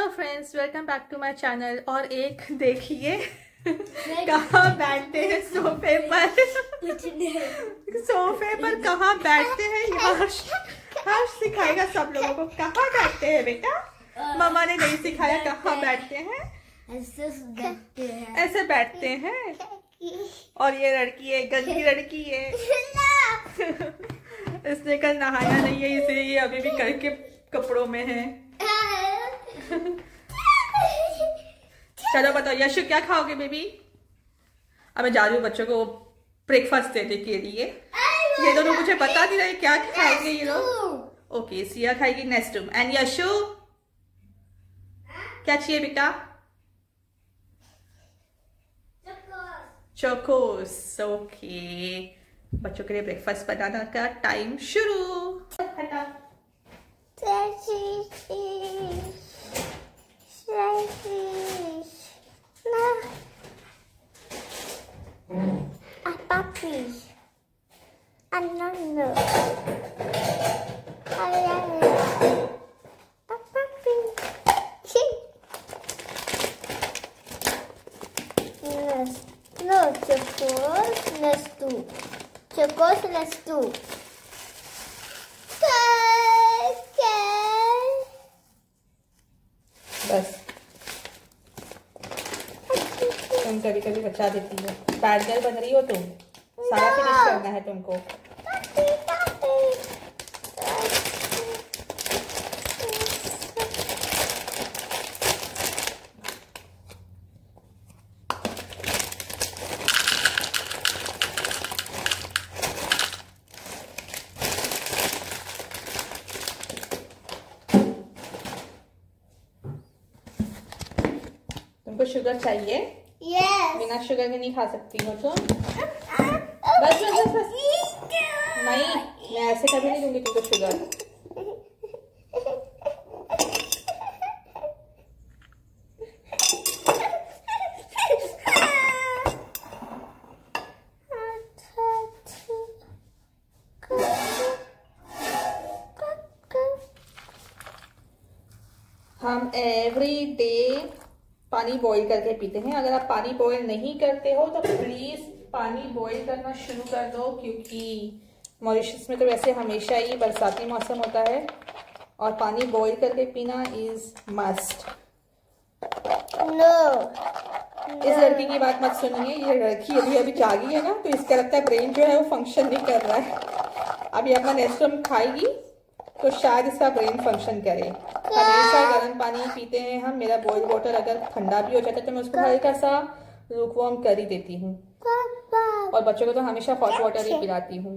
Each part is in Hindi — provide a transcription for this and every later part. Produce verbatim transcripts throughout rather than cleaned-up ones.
Hello friends, welcome back to my channel. और एक देखिए कहाँ बैठते हैं सोफे पर सोफे पर कहाँ बैठते हैं। हर्ष हर्ष सिखाएगा सब लोगों को कहाँ बैठते हैं। बेटा मामा ने नहीं सिखाया कहाँ बैठते हैं। ऐसे बैठते हैं, ऐसे बैठते हैं। और ये लड़की है, गंदी लड़की है, इसने कल नहाया नहीं है इसलिए ये अभी भी करके कपड़ों में है। चलो बताओ यशु क्या खाओगे बेबी। अब मैं जा रही हूँ बच्चों को ब्रेकफास्ट देने के लिए। ये दोनों मुझे बता नहीं रहे क्या खाएंगे ये लोग। ओके, सिया खाएगी नेस्टूम एंड यशु। क्या चाहिए बेटा? चोकोस। ओके, बच्चों के लिए ब्रेकफास्ट बनाना का टाइम शुरू। हटा Let's do Chocos, let's do. बस तुम कभी कभी बचा देती हो। बैड गर्ल बन रही हो तुम, सारा फिनिश करना है तुमको। तुमको शुगर चाहिए? yes. बिना शुगर के नहीं खा सकती हो तुम। बस बस बस बस नहीं, मैं ऐसे कभी नहीं दूंगी तुमको शुगर। हम एवरी डे पानी बॉईल करके पीते हैं। अगर आप पानी बॉईल नहीं करते हो तो प्लीज पानी बॉईल करना शुरू कर दो, क्योंकि मॉरिशस में तो वैसे हमेशा ही बरसाती मौसम होता है और पानी बॉईल करके पीना इज मस्ट। नो, इस लड़की की बात मत सुनिए। ये लड़की अभी अभी जागी है ना, तो इसका लगता है ब्रेन जो है वो फंक्शन नहीं कर रहा है। अभी अपना नेस्टम खाएगी तो शायद इसका ब्रेन फंक्शन करे। हमेशा गर्म पानी पीते हैं हम। मेरा बॉइल वाटर अगर ठंडा भी हो जाता है तो मैं उसको हल्का सा लूकवार्म कर ही देती हूँ, और बच्चों को तो हमेशा हॉट वाटर ही पिलाती हूँ,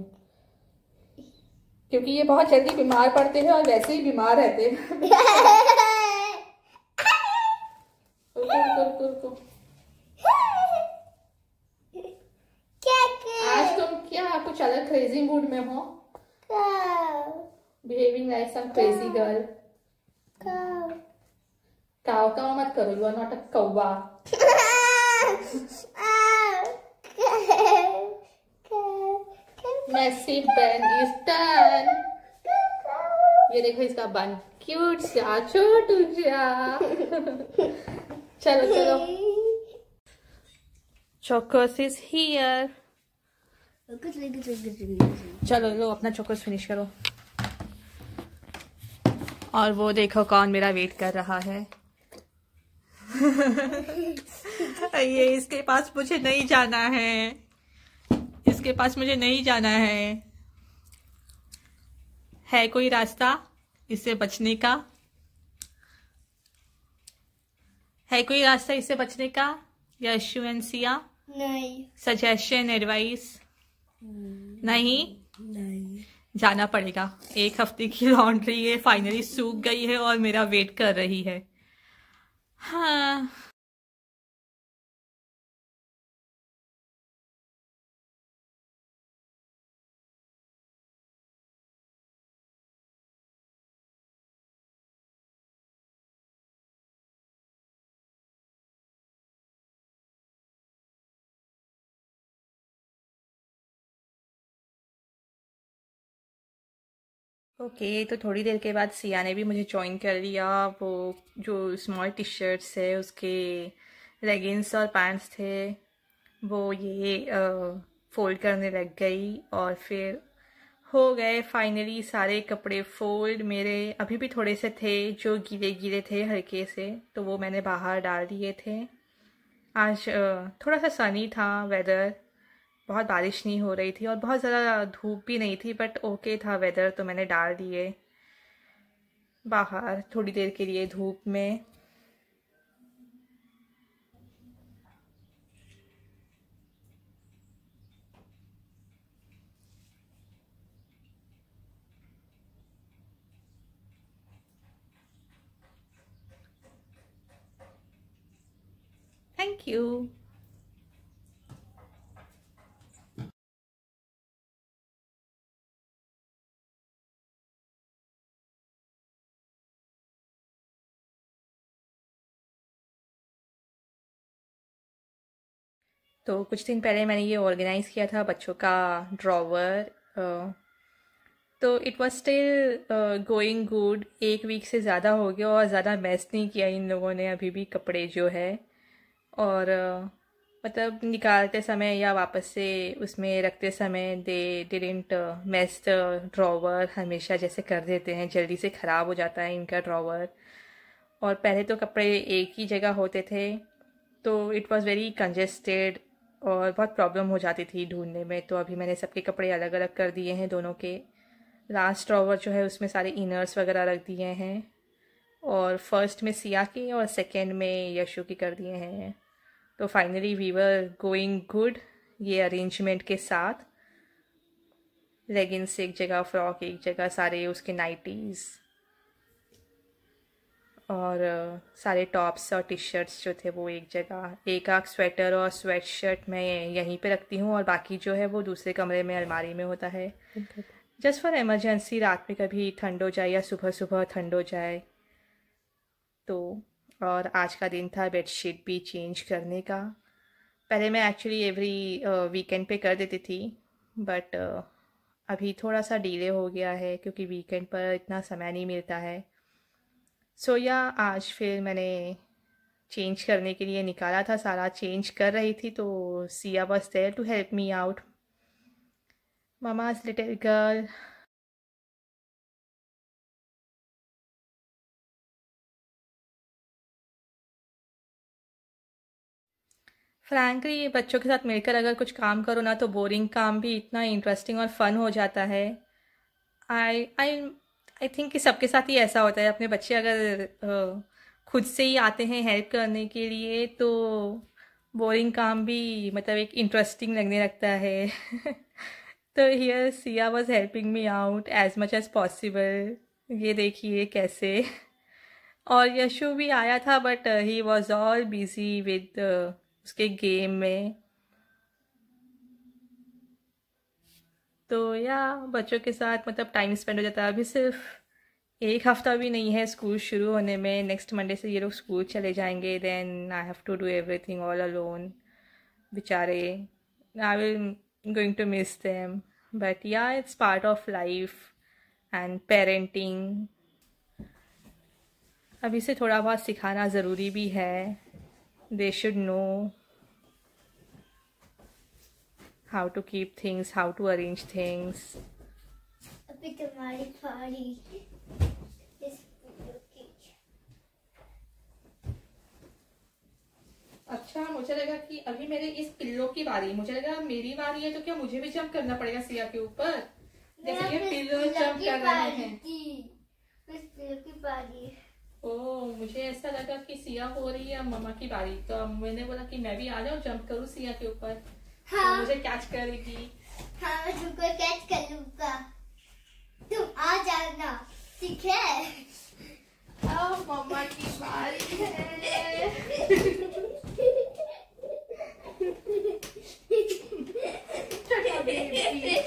क्योंकि ये बहुत जल्दी बीमार पड़ते हैं और वैसे ही बीमार रहते हैं। आज तुम क्या कुछ अलग क्रेजी मूड में हो, behaving like some crazy girl. Cow. Cow cow मत करो, you are not a कौवा। Messy bun is done. ये देखो इसका bun, cute सा, छोटू सा। चलो चलो। Chocos is here. चलो लो अपना Chocos finish करो। और वो देखो कौन मेरा वेट कर रहा है। ये इसके पास मुझे नहीं जाना है, इसके पास मुझे नहीं जाना है। है कोई रास्ता इससे बचने का? है कोई रास्ता इससे बचने का? यशु एंड सिया? नहीं। Suggestion, advice? नहीं, नहीं। जाना पड़ेगा। एक हफ्ते की लॉन्ड्री है, फाइनली सूख गई है और मेरा वेट कर रही है। हाँ, ओके okay, तो थोड़ी देर के बाद सिया ने भी मुझे जॉइन कर लिया। वो जो स्मॉल टी शर्ट्स है, उसके लेगिंग्स और पैंट्स थे, वो ये फ़ोल्ड करने लग गई और फिर हो गए फाइनली सारे कपड़े फ़ोल्ड। मेरे अभी भी थोड़े से थे जो गीले गीले थे हल्के से, तो वो मैंने बाहर डाल दिए थे। आज थोड़ा सा सनी था वेदर, बहुत बारिश नहीं हो रही थी और बहुत ज़्यादा धूप भी नहीं थी, बट ओके था वेदर, तो मैंने डाल दिए बाहर थोड़ी देर के लिए धूप में। Thank you. तो कुछ दिन पहले मैंने ये ऑर्गेनाइज़ किया था बच्चों का ड्रॉवर, तो it was still going good. एक वीक से ज़्यादा हो गया और ज़्यादा मैस नहीं किया इन लोगों ने अभी भी कपड़े जो है, और uh, मतलब निकालते समय या वापस से उसमें रखते समय they didn't mess the drawer, हमेशा जैसे कर देते हैं, जल्दी से ख़राब हो जाता है इनका ड्रॉवर। और पहले तो कपड़े एक ही जगह होते थे, तो इट वाज़ वेरी कंजेस्टेड और बहुत प्रॉब्लम हो जाती थी ढूंढने में। तो अभी मैंने सबके कपड़े अलग अलग कर दिए हैं दोनों के। लास्ट ड्रॉवर जो है उसमें सारे इनर्स वगैरह रख दिए हैं, और फर्स्ट में सिया के और सेकंड में यशु की कर दिए हैं। तो finally we were going good ये अरेंजमेंट के साथ। लेगिंग्स एक जगह, फ्रॉक एक जगह, सारे उसके नाइटीज़ और सारे टॉप्स और टी शर्ट्स जो थे वो एक जगह। एक आख स्वेटर और स्वेट शर्ट मैं यहीं पे रखती हूँ और बाकी जो है वो दूसरे कमरे में अलमारी में होता है, जस्ट फॉर इमरजेंसी, रात में कभी ठंड हो जाए या सुबह सुबह ठंड हो जाए तो। और आज का दिन था बेडशीट भी चेंज करने का। पहले मैं एक्चुअली एवरी वीकेंड पे कर देती थी, बट अभी थोड़ा सा डिले हो गया है क्योंकि वीकेंड पर इतना समय नहीं मिलता है। सो या आज फिर मैंने चेंज करने के लिए निकाला था, सारा चेंज कर रही थी तो Siya was there to help me out, mama's little girl. Frankly बच्चों के साथ मिलकर अगर कुछ काम करो ना तो बोरिंग काम भी इतना इंटरेस्टिंग और फन हो जाता है। आई आई आई थिंक कि सबके साथ ही ऐसा होता है। अपने बच्चे अगर आ, खुद से ही आते हैं हेल्प करने के लिए तो बोरिंग काम भी मतलब एक इंटरेस्टिंग लगने लगता है। तो here Siya was helping me out as much as possible, ये देखिए कैसे। और यशु भी आया था but he was all busy with उसके गेम में। तो या बच्चों के साथ मतलब टाइम स्पेंड हो जाता है। अभी सिर्फ एक हफ़्ता भी नहीं है स्कूल शुरू होने में, नेक्स्ट मंडे से ये लोग स्कूल चले जाएंगे, then I have to do everything all alone. बेचारे, I will going to miss them, but yeah it's part of life and parenting. अभी से थोड़ा बहुत सिखाना ज़रूरी भी है, they should know how to keep things, how to arrange things. Abhi tumhari party is okay. अच्छा, मुझे लगा कि अभी मेरे इस पिल्लो की बारी, मुझे लगा मेरी बारी है तो क्या मुझे भी जंप करना पड़ेगा सिया के ऊपर? देखिए पिल्लो जंप कर रहे हैं। इस पिल्लो की बारी। ओह, मुझे ऐसा लगा कि सिया हो रही है मम्मा की बारी, तो मैंने बोला कि मैं भी आ जाऊँ जंप करूँ सिया के ऊपर। हाँ, तो मुझे कैच करेगी। हाँ, मैं तुमको कैच कर लूँगा, तुम आ जाना, ठीक है? अब मम्मा की बारी है। छोटा बेबी।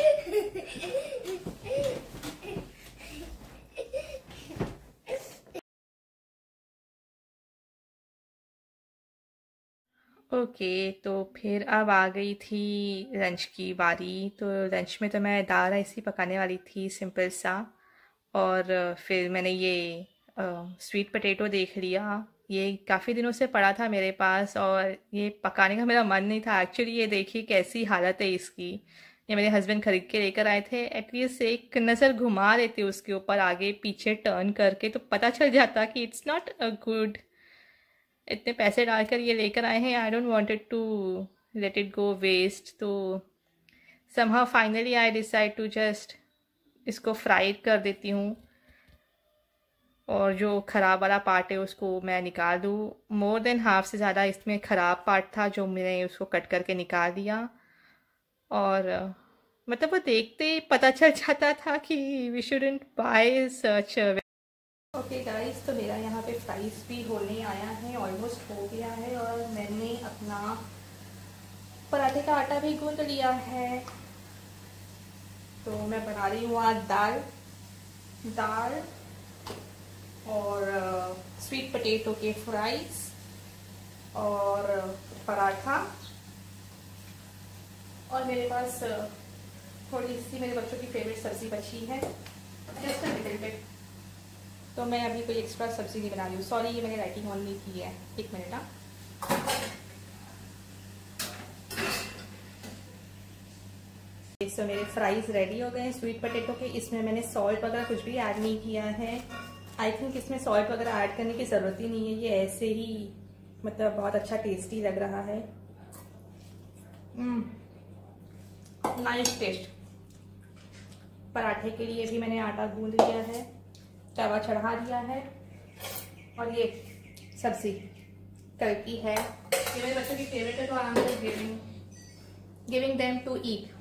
ओके okay, तो फिर अब आ गई थी लंच की बारी। तो लंच में तो मैं दाल राइस ही पकाने वाली थी, सिंपल सा। और फिर मैंने ये स्वीट पटेटो देख लिया। ये काफ़ी दिनों से पड़ा था मेरे पास और ये पकाने का मेरा मन नहीं था एक्चुअली। ये देखिए कैसी हालत है इसकी, ये मेरे हस्बैंड खरीद के लेकर आए थे। एटलीस्ट एक नज़र घुमा लेते उसके ऊपर आगे पीछे टर्न करके तो पता चल जाता कि इट्स नॉट अ गुड। इतने पैसे डालकर ये लेकर आए हैं, I don't wanted to let it go waste. तो somehow finally I decide to just इसको फ्राई कर देती हूँ और जो ख़राब वाला पार्ट है उसको मैं निकाल दूँ। मोर देन हाफ से ज़्यादा इसमें ख़राब पार्ट था जो मैंने उसको कट करके निकाल दिया। और मतलब वो देखते ही पता चल जाता था कि we shouldn't buy such. Okay guys, तो मेरा यहाँ पे फ्राइज भी होने आया है, ऑलमोस्ट हो गया है। और मैंने अपना पराठे का आटा भी गूंथ लिया है। तो मैं बना रही हूँ आज दाल दाल और स्वीट पटेटो के फ्राइज और पराठा। और मेरे पास थोड़ी सी मेरे बच्चों की फेवरेट सब्ज़ी बची है, जस्ट अ लिटिल बिट। तो मैं अभी कोई एक्स्ट्रा सब्ज़ी नहीं बना रही हूँ। सॉरी, ये मैंने राइटिंग ऑन नहीं की है। एक मिनट ना, सो मेरे फ्राइज रेडी हो गए हैं स्वीट पटेटो के। इसमें मैंने सॉल्ट वगैरह कुछ भी ऐड नहीं किया है। आई थिंक इसमें सॉल्ट वगैरह ऐड करने की ज़रूरत ही नहीं है। ये ऐसे ही मतलब बहुत अच्छा टेस्टी लग रहा है। Nice taste. पराठे के लिए भी मैंने आटा गूंद लिया है, तवा चढ़ा दिया है। और ये सब्जी कल की है, ये मेरे बच्चों की फेवरेट है। तो आराम से giving giving them to eat.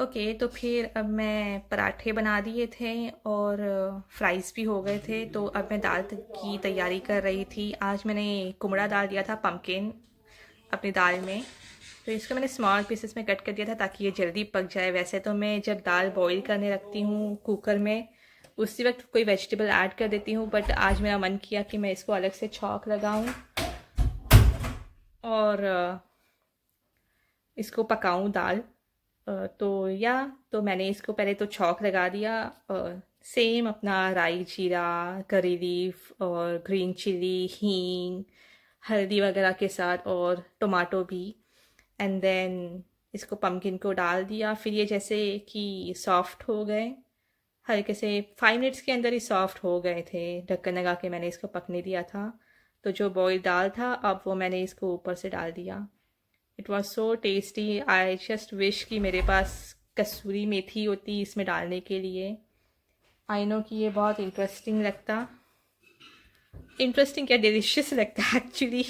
Okay okay, तो फिर अब मैं पराठे बना दिए थे और फ्राइज़ भी हो गए थे। तो अब मैं दाल की तैयारी कर रही थी। आज मैंने कुमड़ा दाल दिया था, पम्पकिन, अपनी दाल में। तो इसको मैंने स्मॉल पीसेस में कट कर दिया था ताकि ये जल्दी पक जाए। वैसे तो मैं जब दाल बॉईल करने रखती हूँ कुकर में उसी वक्त कोई वेजिटेबल ऐड कर देती हूँ, बट आज मेरा मन किया कि मैं इसको अलग से छौंक लगाऊँ और इसको पकाऊँ दाल। तो या तो मैंने इसको पहले तो छौंक लगा दिया। सेम अपना राई, जीरा, करी लीफ और ग्रीन चिली, हींग, हल्दी वगैरह के साथ और टमाटो भी। एंड देन इसको पम्पकिन को डाल दिया। फिर ये जैसे कि सॉफ्ट हो गए, हल्के से फाइव मिनट्स के अंदर ही सॉफ्ट हो गए थे। ढक्कन लगा के मैंने इसको पकने दिया था। तो जो बॉयल दाल था अब वो मैंने इसको ऊपर से डाल दिया। It was so tasty. I just wish कि मेरे पास कसूरी मेथी होती इसमें डालने के लिए। आई नो कि ये बहुत इंटरेस्टिंग लगता इंटरेस्टिंग क्या डिलिशियस लगता actually.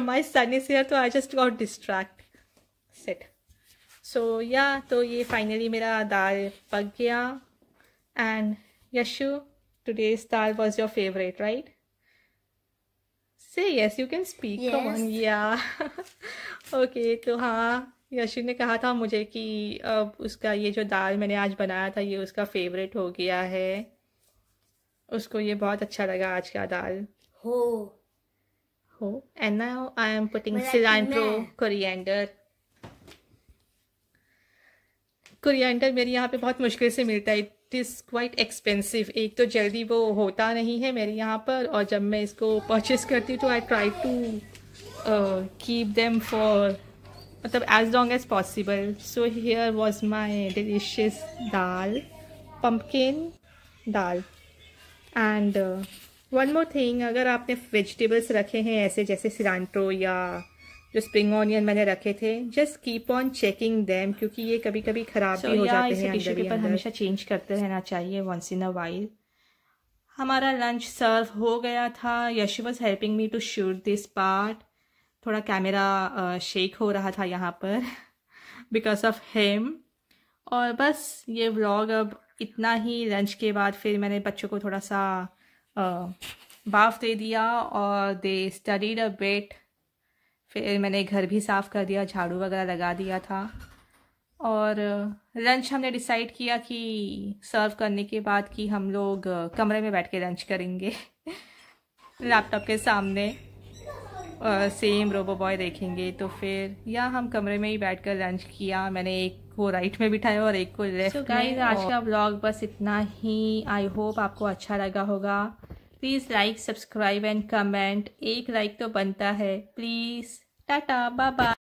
My son is here, तो I just got distracted. So yeah तो ये फाइनली मेरा दाल पक गया। And Yashu, today's dal was your favourite right? Say yes, you can speak. Yes. Come on, yeah. Okay, तो हाँ यशिन ने कहा था मुझे कि अब उसका ये जो दाल मैंने आज बनाया था ये उसका फेवरेट हो गया है, उसको ये बहुत अच्छा लगा आज का दाल हो हो And now I am putting cilantro, coriander. Coriander मेरे यहाँ पे बहुत मुश्किल से मिलता है, इट इज़ क्वाइट एक्सपेंसिव. एक तो जल्दी वो होता नहीं है मेरे यहाँ पर, और जब मैं इसको परचेस करती हूँ तो I try to keep them for मतलब as long as possible. So here was my delicious dal, pumpkin dal. And one more thing, अगर आपने वेजिटेबल्स रखे हैं ऐसे जैसे सिलांट्रो या जो स्प्रिंग ऑनियन मैंने रखे थे, just keep on checking them, क्योंकि ये कभी कभी खराब so, भी हो जाते हैं. टिश्यू पेपर हमेशा चेंज करते रहना चाहिए वंस इन अ वाइल. हमारा लंच सर्व हो गया था. Yash was helping me to shoot this part. थोड़ा कैमरा शेक हो रहा था यहाँ पर बिकॉज ऑफ हिम. और बस ये व्लॉग अब इतना ही. लंच के बाद फिर मैंने बच्चों को थोड़ा सा बाफ दे दिया और दे स्टडीड अ बिट. फिर मैंने घर भी साफ़ कर दिया, झाड़ू वगैरह लगा दिया था. और लंच हमने डिसाइड किया कि सर्व करने के बाद कि हम लोग कमरे में बैठ के लंच करेंगे लैपटॉप के सामने, और सेम रोबो बॉय देखेंगे. तो फिर या हम कमरे में ही बैठकर लंच किया. मैंने एक को राइट में बिठाया और एक को लेफ्ट. so guys, आज का व्लॉग बस इतना ही. आई होप आपको अच्छा लगा होगा. Please like, subscribe and comment. एक लाइक तो बनता है. प्लीज़. Tata, bye bye.